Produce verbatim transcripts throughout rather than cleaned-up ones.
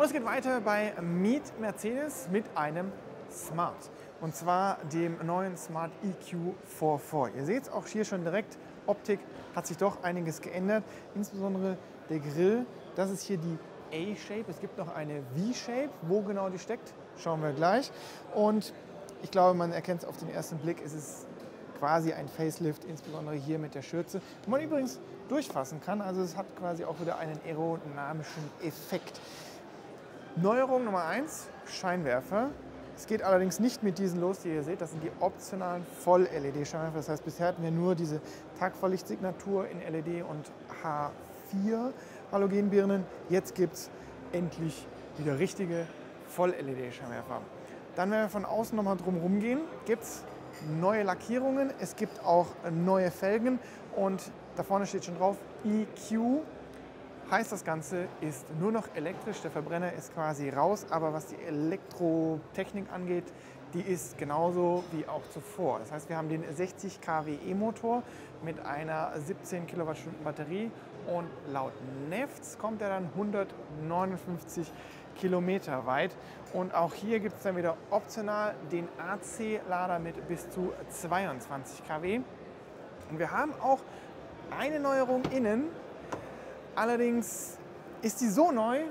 Und es geht weiter bei Meet Mercedes mit einem Smart. Und zwar dem neuen Smart E Q vier vier. Ihr seht es auch hier schon direkt, Optik hat sich doch einiges geändert. Insbesondere der Grill, das ist hier die A-Shape. Es gibt noch eine V-Shape, wo genau die steckt, schauen wir gleich. Und ich glaube, man erkennt es auf den ersten Blick, es ist quasi ein Facelift, insbesondere hier mit der Schürze, die man übrigens durchfassen kann. Also es hat quasi auch wieder einen aerodynamischen Effekt. Neuerung Nummer eins, Scheinwerfer. Es geht allerdings nicht mit diesen los, die ihr seht. Das sind die optionalen Voll-L E D-Scheinwerfer. Das heißt, bisher hatten wir nur diese Tagfahrlichtsignatur in L E D und H vier Halogenbirnen. Jetzt gibt es endlich wieder richtige Voll-L E D-Scheinwerfer. Dann werden wir von außen nochmal drum rumgehen. Gibt es neue Lackierungen, es gibt auch neue Felgen und da vorne steht schon drauf E Q. Heißt, das Ganze ist nur noch elektrisch, der Verbrenner ist quasi raus, aber was die Elektrotechnik angeht, die ist genauso wie auch zuvor. Das heißt, wir haben den sechzig Kilowatt E-Motor mit einer siebzehn Kilowattstunden Batterie und laut Nefz kommt er dann hundertneunundfünfzig Kilometer weit. Und auch hier gibt es dann wieder optional den A C-Lader mit bis zu zweiundzwanzig Kilowatt. Und wir haben auch eine Neuerung innen. Allerdings ist die so neu,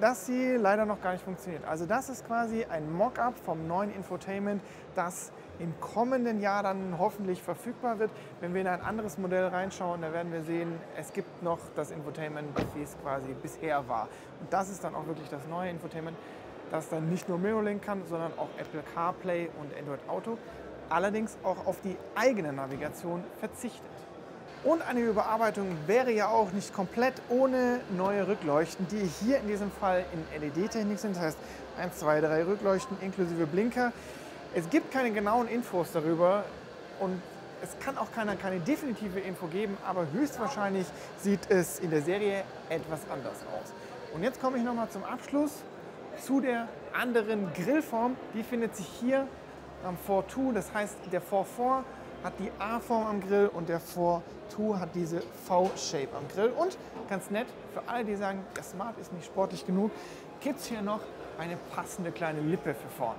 dass sie leider noch gar nicht funktioniert. Also das ist quasi ein Mock-up vom neuen Infotainment, das im kommenden Jahr dann hoffentlich verfügbar wird. Wenn wir in ein anderes Modell reinschauen, da werden wir sehen, es gibt noch das Infotainment, wie es quasi bisher war. Und das ist dann auch wirklich das neue Infotainment, das dann nicht nur MirrorLink kann, sondern auch Apple CarPlay und Android Auto. Allerdings auch auf die eigene Navigation verzichtet. Und eine Überarbeitung wäre ja auch nicht komplett ohne neue Rückleuchten, die hier in diesem Fall in L E D-Technik sind. Das heißt, eins, zwei, drei Rückleuchten inklusive Blinker. Es gibt keine genauen Infos darüber und es kann auch keiner keine definitive Info geben, aber höchstwahrscheinlich sieht es in der Serie etwas anders aus. Und jetzt komme ich nochmal zum Abschluss zu der anderen Grillform. Die findet sich hier am vier zwei, das heißt der vier vier hat die A-Form am Grill und der vier zwei hat diese V-Shape am Grill. Und ganz nett, für alle, die sagen, der Smart ist nicht sportlich genug, gibt es hier noch eine passende kleine Lippe für vorne.